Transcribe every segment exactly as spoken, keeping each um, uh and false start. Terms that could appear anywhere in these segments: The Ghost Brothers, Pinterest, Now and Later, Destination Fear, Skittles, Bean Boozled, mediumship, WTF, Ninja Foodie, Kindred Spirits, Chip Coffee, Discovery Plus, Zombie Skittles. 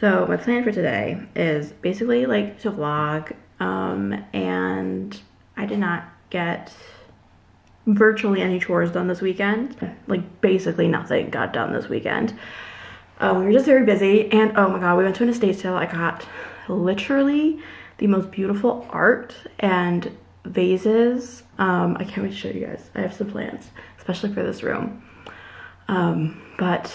So my plan for today is basically like to vlog, um, and I did not get virtually any chores done this weekend. Like basically nothing got done this weekend. Uh, we were just very busy, and oh my god, we went to an estate sale. I got literally the most beautiful art and vases. Um, I can't wait to show you guys. I have some plans, especially for this room. Um, but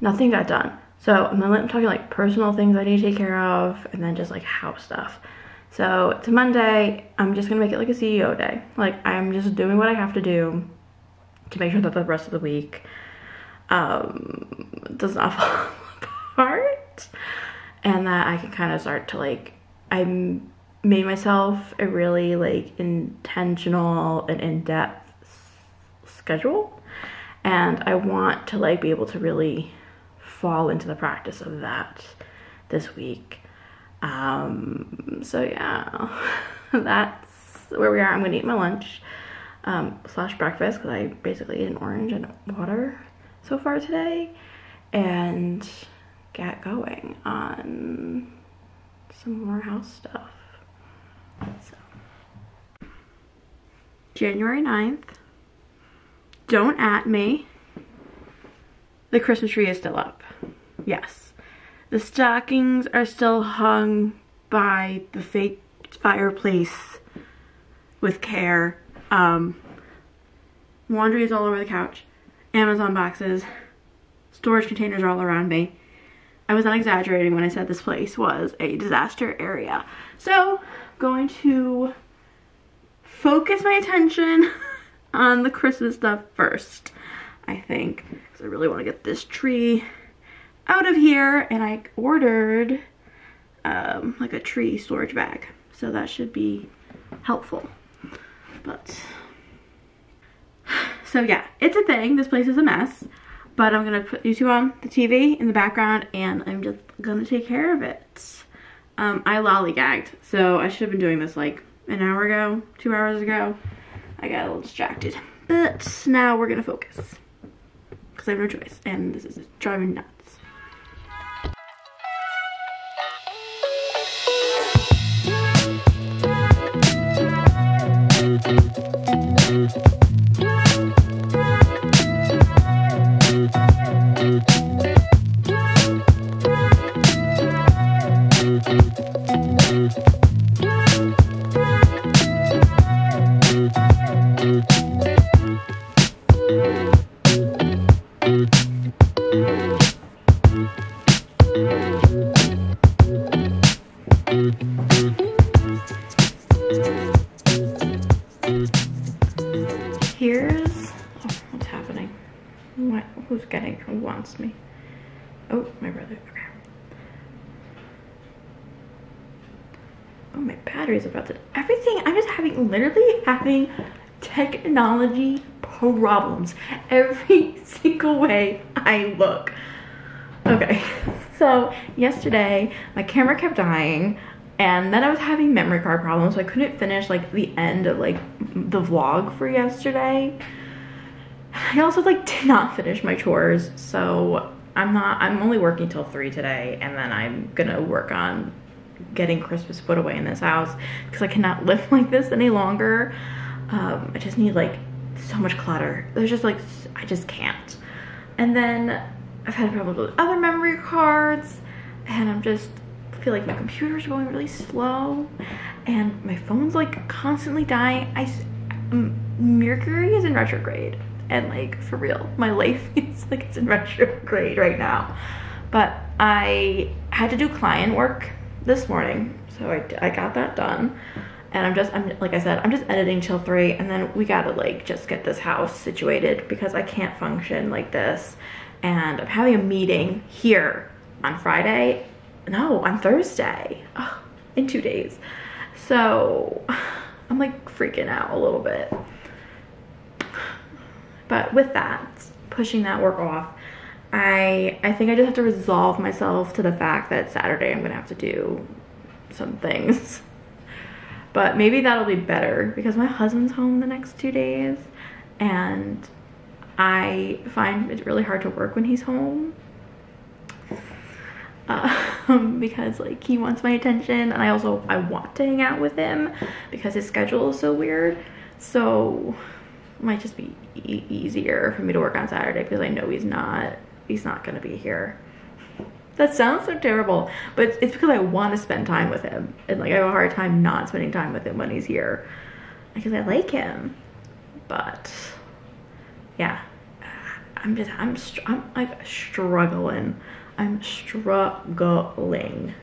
nothing got done. So I'm talking like personal things I need to take care of, and then just like house stuff. So it's Monday. I'm just gonna make it like a C E O day. Like I'm just doing what I have to do to make sure that the rest of the week um, does not fall apart, and that I can kind of start to like, I made myself a really like intentional and in-depth schedule, and I want to like be able to really fall into the practice of that this week. Um, so yeah, that's where we are. I'm gonna eat my lunch um, slash breakfast, because I basically ate an orange and water so far today, and get going on some more house stuff. So. January ninth, don't at me. The Christmas tree is still up. Yes. The stockings are still hung by the fake fireplace with care. Um, laundry is all over the couch. Amazon boxes. Storage containers are all around me. I was not exaggerating when I said this place was a disaster area. So, I'm going to focus my attention on the Christmas stuff first, I think, because I really want to get this tree out of here, and I ordered um, like a tree storage bag, so that should be helpful. But so yeah, it's a thing. This place is a mess, but I'm gonna put YouTube on the T V in the background, and I'm just gonna take care of it. Um, I lollygagged, so I should have been doing this like an hour ago, two hours ago. I got a little distracted, but now we're gonna focus. Because I have no choice, and this is driving nuts. Here's, oh, what's happening? What, who's getting, who wants me? Oh, my brother, okay. Oh, my battery's about to, everything, I'm just having, literally having technology problems every single way I look. Okay, so yesterday, my camera kept dying, and then I was having memory card problems, so I couldn't finish like the end of like the vlog for yesterday. I also like did not finish my chores, so I'm not, I'm only working till three today, and then I'm gonna work on getting Christmas put away in this house, because I cannot live like this any longer. Um, I just need like so much clutter. There's just like, I just can't. And then I've had problems with other memory cards, and I'm just, I feel like my computer's going really slow, and my phone's like constantly dying. I, Mercury is in retrograde, and like for real, my life is like it's in retrograde right now. But I had to do client work this morning, so I, I got that done. And I'm just, I'm like I said, I'm just editing till three, and then we gotta like just get this house situated because I can't function like this. And I'm having a meeting here on Friday, no, on Thursday, oh, in two days. So I'm like freaking out a little bit. But with that, pushing that work off, I, I think I just have to resolve myself to the fact that Saturday I'm gonna have to do some things. But maybe that'll be better because my husband's home the next two days and I find it's really hard to work when he's home uh, because like he wants my attention, and I also, I want to hang out with him because his schedule is so weird. So it might just be e- easier for me to work on Saturday because I know he's not, he's not gonna be here. That sounds so terrible, but it's because I want to spend time with him, and like I have a hard time not spending time with him when he's here because I like him. But yeah, I'm just I'm str I'm like struggling. I'm struggling.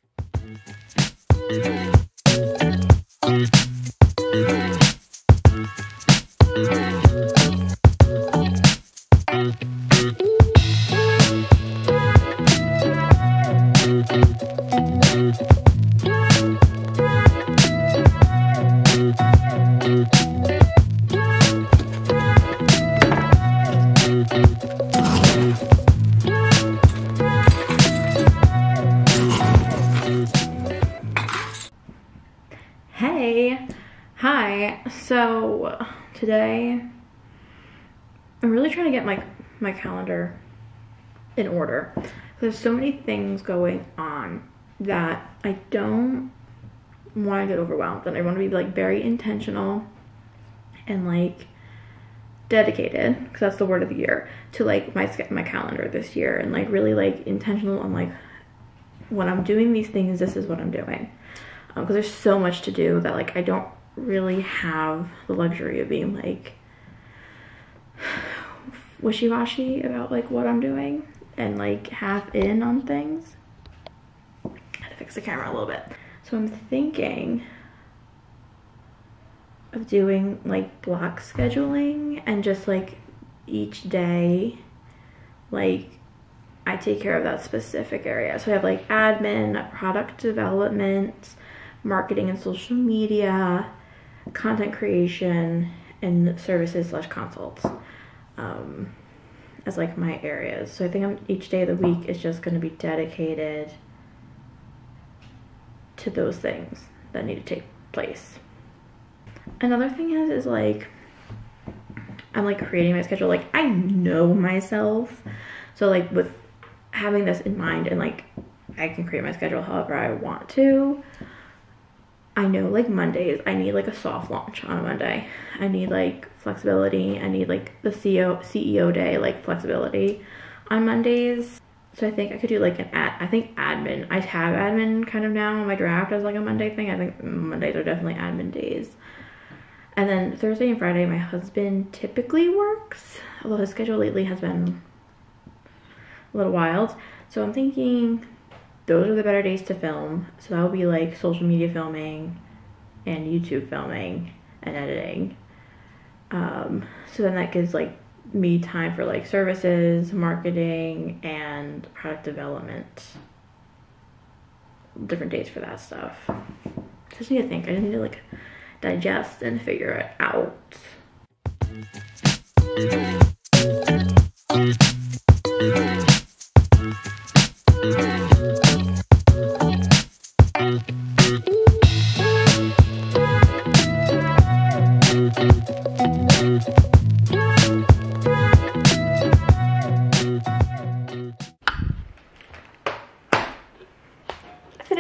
So today, I'm really trying to get my, my calendar in order. There's so many things going on that I don't want to get overwhelmed, and I want to be like very intentional and like dedicated, because that's the word of the year, to like my, my calendar this year, and like really like intentional on like when I'm doing these things, this is what I'm doing. Um, because there's so much to do that like I don't really have the luxury of being like wishy-washy about like what I'm doing and like half in on things. I had to fix the camera a little bit. So I'm thinking of doing like block scheduling, and just like each day like I take care of that specific area. So I have like admin, product development, marketing and social media, content creation, and services slash consults um, as like my areas. So I think I'm, each day of the week is just going to be dedicated to those things that need to take place. Another thing is, is like I'm like creating my schedule, like I know myself, so like with having this in mind, and like I can create my schedule however I want to. I know like Mondays, I need like a soft launch on a Monday. I need like flexibility. I need like the C E O, C E O day, like flexibility on Mondays. So I think I could do like an ad, I think admin, I have admin kind of now in my draft as like a Monday thing. I think Mondays are definitely admin days. And then Thursday and Friday, my husband typically works, although his schedule lately has been a little wild. So I'm thinking those are the better days to film. So that'll be like social media filming and YouTube filming and editing. Um, so then that gives like me time for like services, marketing, and product development. Different days for that stuff. I just need to think, I just need to like digest and figure it out.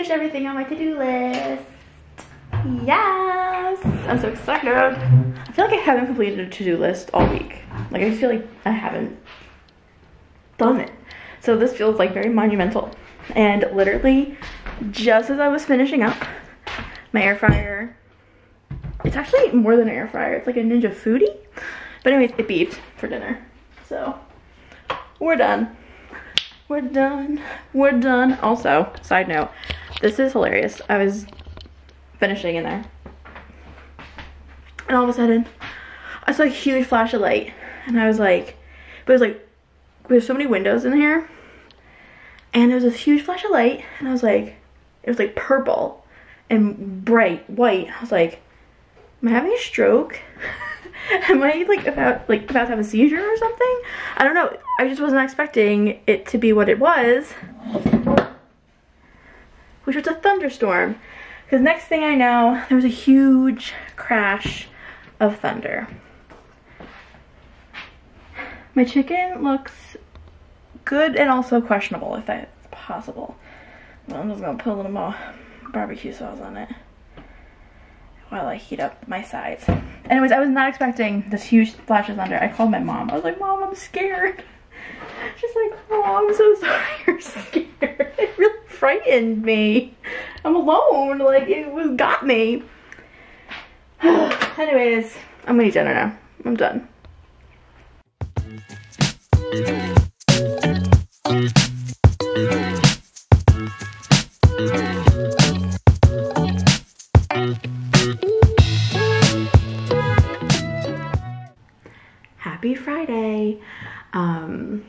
Everything on my to-do list. Yes, I'm so excited. I feel like I haven't completed a to-do list all week. Like I just feel like I haven't done it. So this feels like very monumental. And literally just as I was finishing up my air fryer, it's actually more than an air fryer, it's like a Ninja Foodie, but anyways, it beeped for dinner, so we're done. We're done. We're done. Also, side note, this is hilarious. I was finishing in there, and all of a sudden, I saw a huge flash of light, and I was like, but it was like, we have so many windows in here, and there was this huge flash of light, and I was like, it was like purple and bright white. I was like, am I having a stroke? Am I like about like about to have a seizure or something? I don't know. I just wasn't expecting it to be what it was, which was a thunderstorm. Because next thing I know, there was a huge crash of thunder. My chicken looks good and also questionable, if that's possible. Well, I'm just gonna put a little more barbecue sauce on it while I heat up my sides. Anyways, I was not expecting this huge flash of thunder. I called my mom. I was like, Mom, I'm scared. She's like, oh, I'm so sorry you're scared. It really frightened me. I'm alone. Like, it was got me. Anyways, I'm gonna eat dinner now. I'm done. Happy Friday. Um,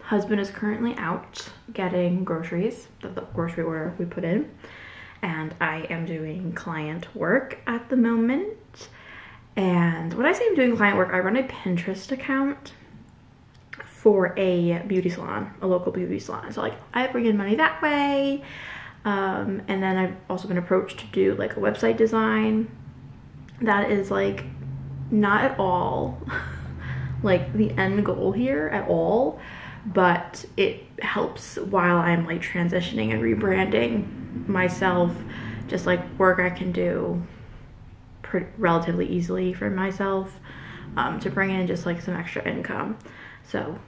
husband is currently out getting groceries, the, the grocery order we put in, and I am doing client work at the moment. And when I say I'm doing client work, I run a Pinterest account for a beauty salon, a local beauty salon. So like I bring in money that way. Um, and then I've also been approached to do like a website design that is like not at all like the end goal here at all, but it helps while I'm like transitioning and rebranding myself, just like work I can do pretty relatively easily for myself, um, to bring in just like some extra income. So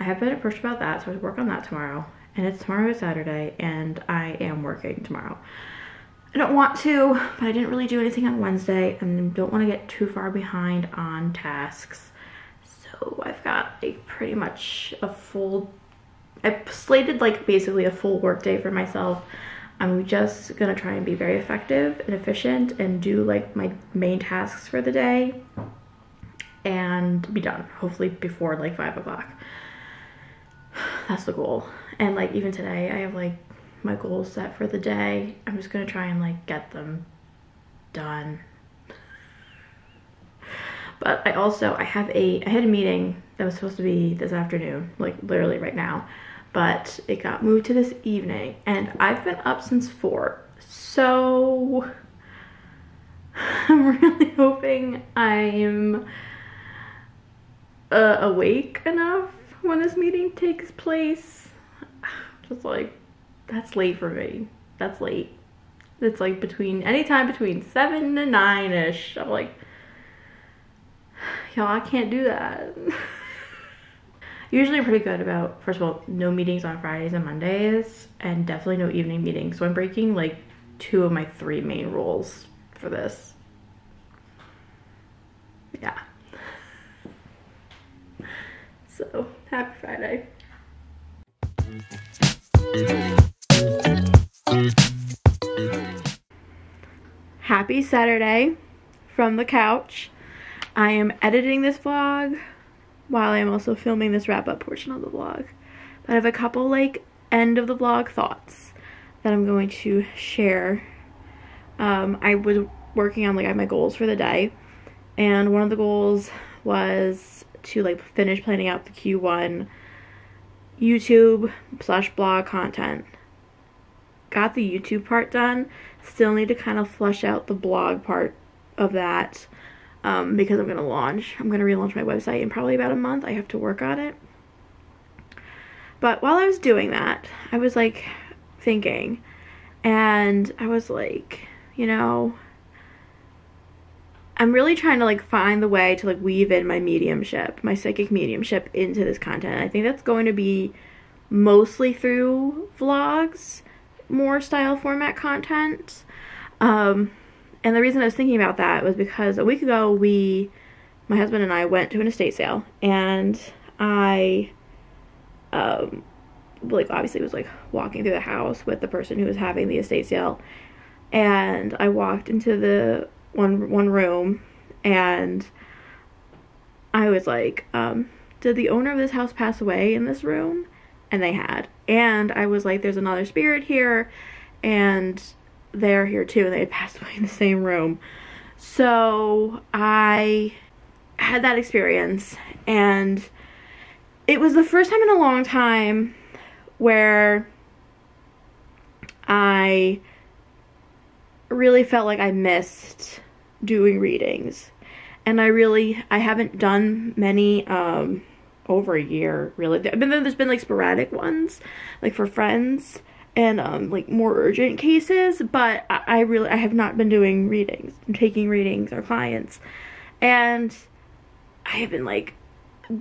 I have been approached about that, so I work on that tomorrow, and it's tomorrow is Saturday and I am working tomorrow. I don't want to, but I didn't really do anything on Wednesday and don't want to get too far behind on tasks. So I've got a pretty much a full, I've slated like basically a full work day for myself. I'm just gonna try and be very effective and efficient and do like my main tasks for the day and be done hopefully before like five o'clock. That's the goal. And like even today I have like my goals set for the day. I'm just gonna try and like get them done. But I also, I have a, I had a meeting that was supposed to be this afternoon, like literally right now, but it got moved to this evening and I've been up since four. So I'm really hoping I'm uh, awake enough when this meeting takes place. Just like, that's late for me. That's late. It's like between, anytime between seven and nine-ish. I'm like, y'all, I can't do that. Usually I'm pretty good about, first of all, no meetings on Fridays and Mondays, and definitely no evening meetings. So I'm breaking like two of my three main rules for this. Yeah. So, happy Friday. Happy Saturday from the couch. I am editing this vlog while I'm also filming this wrap-up portion of the vlog. But I have a couple like end of the vlog thoughts that I'm going to share. Um, I was working on like I had my goals for the day, and one of the goals was to like finish planning out the Q one YouTube slash blog content. Got the YouTube part done. Still need to kind of flesh out the blog part of that. Um, because I'm going to launch. I'm going to relaunch my website in probably about a month. I have to work on it. But while I was doing that, I was like thinking, and I was like, you know, I'm really trying to like find the way to like weave in my mediumship, my psychic mediumship into this content. I think that's going to be mostly through vlogs, more style format content. Um, And the reason I was thinking about that was because a week ago we, my husband and I went to an estate sale, and I um, like obviously was like walking through the house with the person who was having the estate sale, and I walked into the one one room and I was like, um, did the owner of this house pass away in this room? And they had. And I was like, there's another spirit here, and they're here too, and they had passed away in the same room. So I had that experience, and it was the first time in a long time where I really felt like I missed doing readings. And I really, I haven't done many, um, over a year, really. I mean, there's been like sporadic ones, like for friends and, um, like more urgent cases, but I, I really, I have not been doing readings, I'm taking readings or clients. And I have been like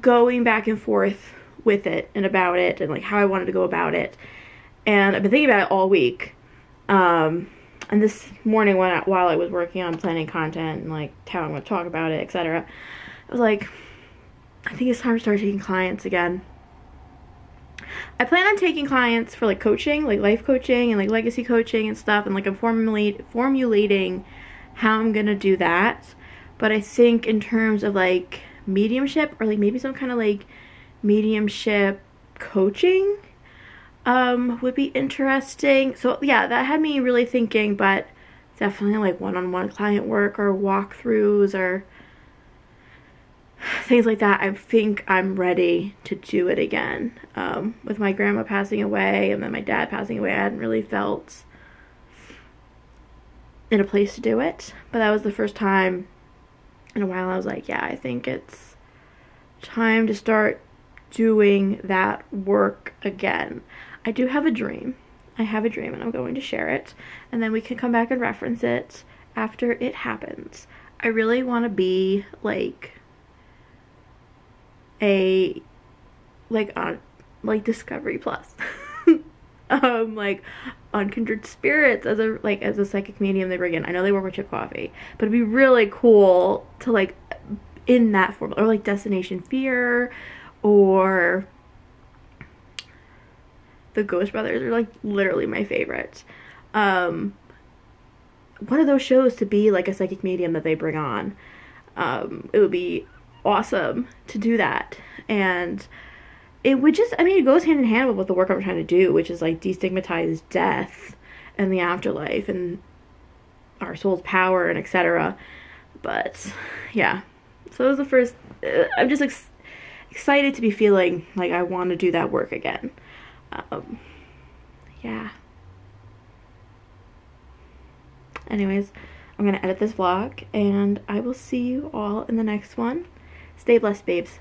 going back and forth with it and about it and like how I wanted to go about it. And I've been thinking about it all week. Um, And this morning when I, while I was working on planning content and like how I'm going to talk about it, et cetera, I was like, I think it's time to start taking clients again. I plan on taking clients for like coaching, like life coaching and like legacy coaching and stuff. And like I'm formulate, formulating how I'm going to do that. But I think in terms of like mediumship or like maybe some kind of like mediumship coaching, um would be interesting. So yeah, that had me really thinking, but definitely like one-on-one client work or walkthroughs or things like that. I think I'm ready to do it again. Um with my grandma passing away and then my dad passing away, I hadn't really felt in a place to do it, but that was the first time in a while I was like, yeah, I think it's time to start doing that work again. I do have a dream. I have a dream and I'm going to share it, and then we can come back and reference it after it happens. I really want to be like a like on like Discovery Plus um like on Kindred Spirits as a like as a psychic medium they bring in. I know they work with Chip Coffee, but it'd be really cool to like in that form, or like Destination Fear or The Ghost Brothers are like literally my favorite. Um, one of those shows to be like a psychic medium that they bring on. Um, it would be awesome to do that, and it would just, I mean, it goes hand in hand with what the work I'm trying to do, which is like destigmatize death and the afterlife and our soul's power and et cetera. But yeah, so it was the first. Uh, I'm just like. Excited to be feeling like I want to do that work again. Um, yeah. Anyways, I'm going to edit this vlog, and I will see you all in the next one. Stay blessed, babes.